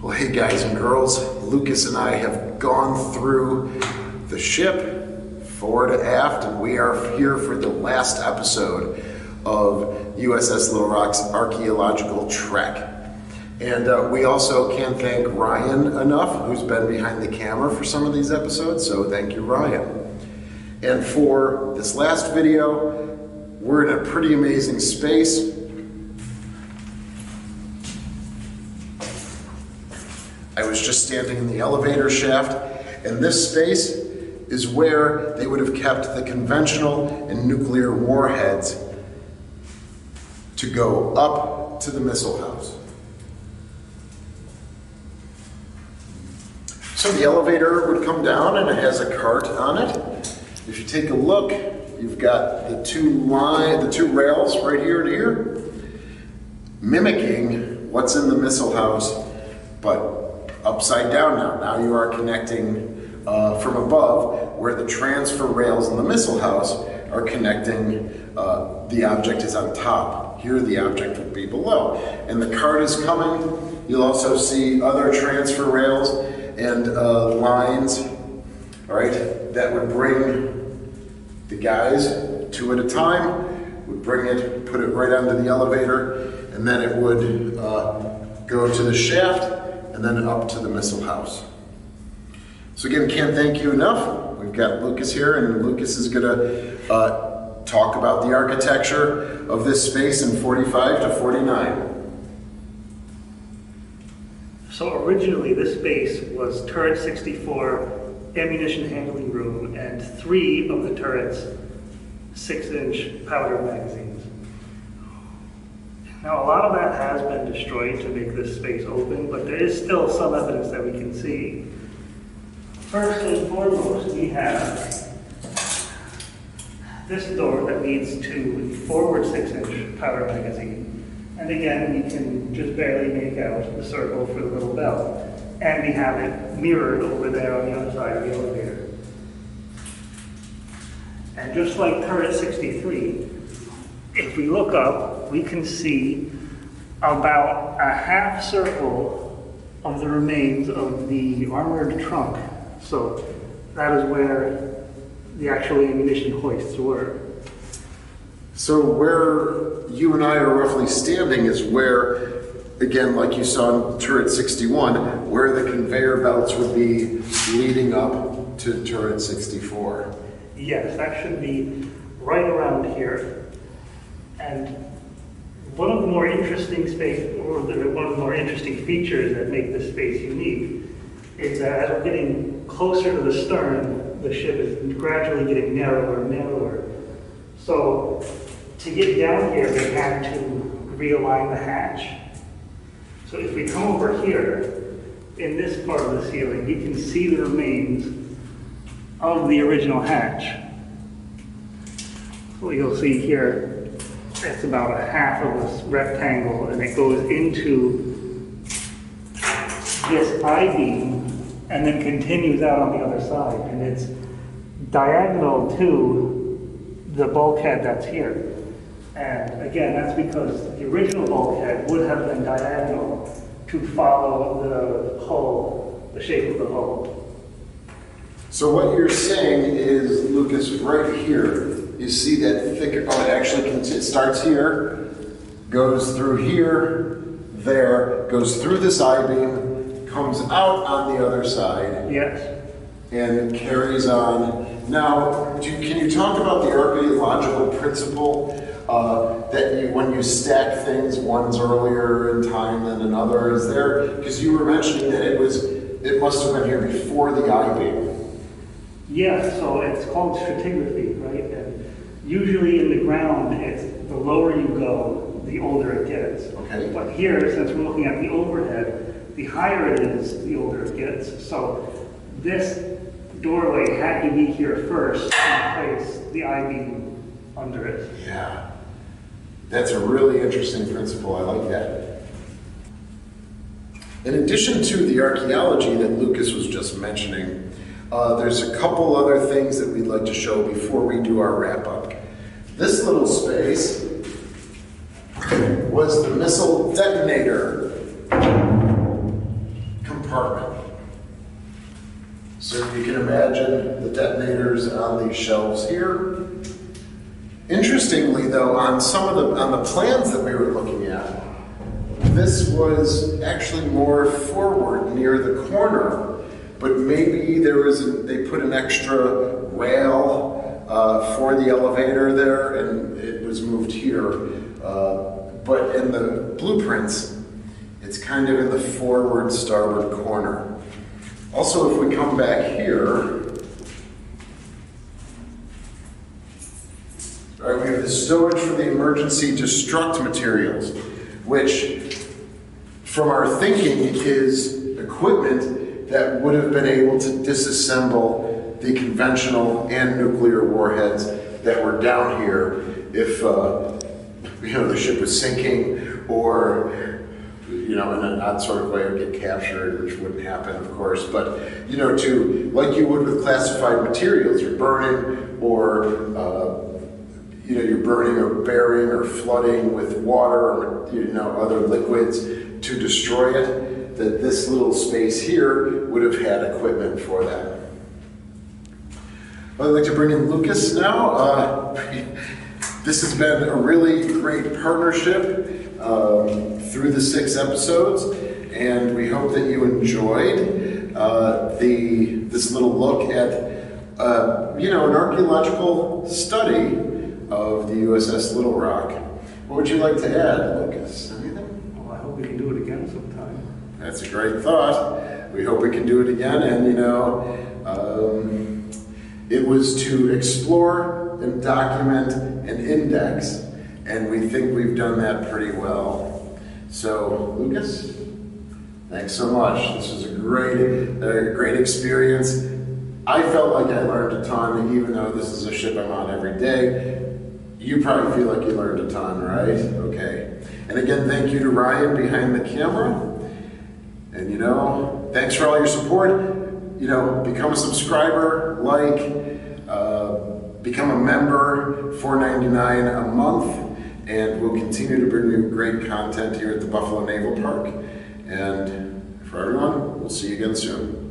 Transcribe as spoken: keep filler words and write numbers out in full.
Well, hey guys and girls, Lucas and I have gone through the ship, forward to aft, and we are here for the last episode of U S S Little Rock's archaeological trek. And uh, we also can't thank Ryan enough, who's been behind the camera for some of these episodes, so thank you, Ryan. And for this last video, we're in a pretty amazing space. I was just standing in the elevator shaft, and this space is where they would have kept the conventional and nuclear warheads to go up to the missile house. So the elevator would come down, and it has a cart on it. If you take a look, you've got the two line, the two rails right here and here, mimicking what's in the missile house, but upside down now. Now you are connecting uh, from above, where the transfer rails in the missile house are connecting. Uh, the object is on top. Here the object would be below. And the cart is coming. You'll also see other transfer rails and uh, lines, all right, that would bring the guys two at a time, would bring it, put it right onto the elevator, and then it would uh, go to the shaft and then up to the missile house. So again, can't thank you enough. We've got Lucas here, and Lucas is gonna uh, talk about the architecture of this space in forty-five to forty-nine. So originally this space was turret sixty-four, ammunition handling room, and three of the turrets, six-inch powder magazines. Now a lot of that has been destroyed to make this space open, but there is still some evidence that we can see. First and foremost, we have this door that leads to forward six-inch powder magazine. And again, you can just barely make out the circle for the little bell. And we have it mirrored over there on the other side of the elevator. And just like turret sixty-three, if we look up, we can see about a half circle of the remains of the armored trunk. So that is where the actual ammunition hoists were. So where you and I are roughly standing is where, again, like you saw in turret sixty-one, where the conveyor belts would be leading up to turret sixty-four. Yes, that should be right around here. And one of the more interesting space, or one of the more interesting features that make this space unique, is that as we're getting closer to the stern, the ship is gradually getting narrower and narrower. So to get down here, we had to realign the hatch. So if we come over here, in this part of the ceiling, you can see the remains of the original hatch. So you'll see here, it's about a half of this rectangle, and it goes into this I-beam, and then continues out on the other side. And it's diagonal to the bulkhead that's here. And again, that's because the original bulkhead would have been diagonal to follow the hull, the shape of the hull. So what you're saying is, Lucas, right here, you see that thick, oh, it actually it starts here, goes through here, there, goes through this I-beam, comes out on the other side. Yes. And it carries on. Now, do, can you talk about the archaeological principle? Uh, that you, when you stack things, one's earlier in time than another is there? Because you were mentioning that it was, it must have been here before the I-beam. Yeah, so it's called stratigraphy, right? And usually in the ground, it's the lower you go, the older it gets. Okay. But here, since we're looking at the overhead, the higher it is, the older it gets. So this doorway had to be here first and place the I-beam under it. Yeah. That's a really interesting principle. I like that. In addition to the archaeology that Lucas was just mentioning, uh, there's a couple other things that we'd like to show before we do our wrap-up. This little space was the missile detonator. imagine the detonators on these shelves here. Interestingly though, on some of the, on the plans that we were looking at, this was actually more forward near the corner, but maybe there was a, they put an extra rail uh, for the elevator there and it was moved here. Uh, but in the blueprints, it's kind of in the forward starboard corner. Also, if we come back here, all right, we have the stowage for the emergency destruct materials, which from our thinking is equipment that would have been able to disassemble the conventional and nuclear warheads that were down here if uh, you know, the ship was sinking or, you know, in an odd sort of way would get captured, which wouldn't happen, of course. But, you know, to, like you would with classified materials, you're burning or, uh, you know, you're burning or bearing or flooding with water or, you know, other liquids to destroy it, that this little space here would have had equipment for that. Well, I'd like to bring in Lucas now. Uh, this has been a really great partnership um, through the six episodes, and we hope that you enjoyed uh, the this little look at, uh, you know, an archaeological study of the U S S Little Rock. What would you like to add, Lucas? Anything? Well, I hope we can do it again sometime. That's a great thought. We hope we can do it again, and you know, um, it was to explore and document and index, and we think we've done that pretty well. So, Lucas, thanks so much. This was a great, a great experience. I felt like I learned a ton, and even though this is a ship I'm on every day, you probably feel like you learned a ton, right? Okay. And again, thank you to Ryan behind the camera. And you know, thanks for all your support. You know, become a subscriber, like, uh, become a member, four ninety-nine a month, and we'll continue to bring you great content here at the Buffalo Naval Park. And for everyone, we'll see you again soon.